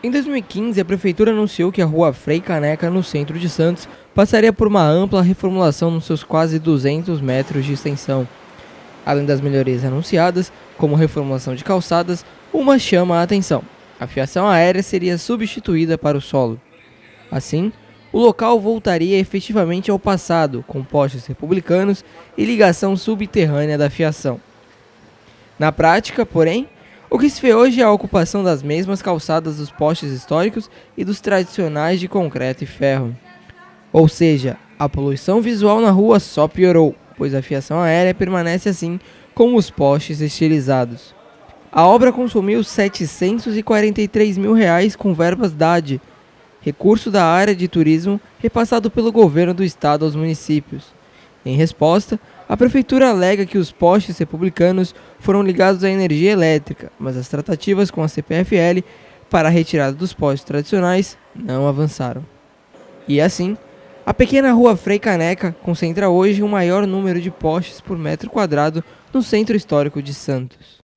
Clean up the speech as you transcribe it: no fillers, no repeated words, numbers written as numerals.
Em 2015, a prefeitura anunciou que a Rua Frei Caneca, no centro de Santos, passaria por uma ampla reformulação nos seus quase 200 metros de extensão. Além das melhorias anunciadas, como reformulação de calçadas, uma chama a atenção: a fiação aérea seria substituída para o solo. Assim, o local voltaria efetivamente ao passado, com postes republicanos e ligação subterrânea da fiação. Na prática, porém, o que se vê hoje é a ocupação das mesmas calçadas dos postes históricos e dos tradicionais de concreto e ferro. Ou seja, a poluição visual na rua só piorou, pois a fiação aérea permanece assim como os postes estilizados. A obra consumiu R$ 743.000 com verbas DAD, recurso da área de turismo repassado pelo governo do estado aos municípios. Em resposta, a prefeitura alega que os postes republicanos foram ligados à energia elétrica, mas as tratativas com a CPFL para a retirada dos postes tradicionais não avançaram. E assim, a pequena Rua Frei Caneca concentra hoje o maior número de postes por metro quadrado no centro histórico de Santos.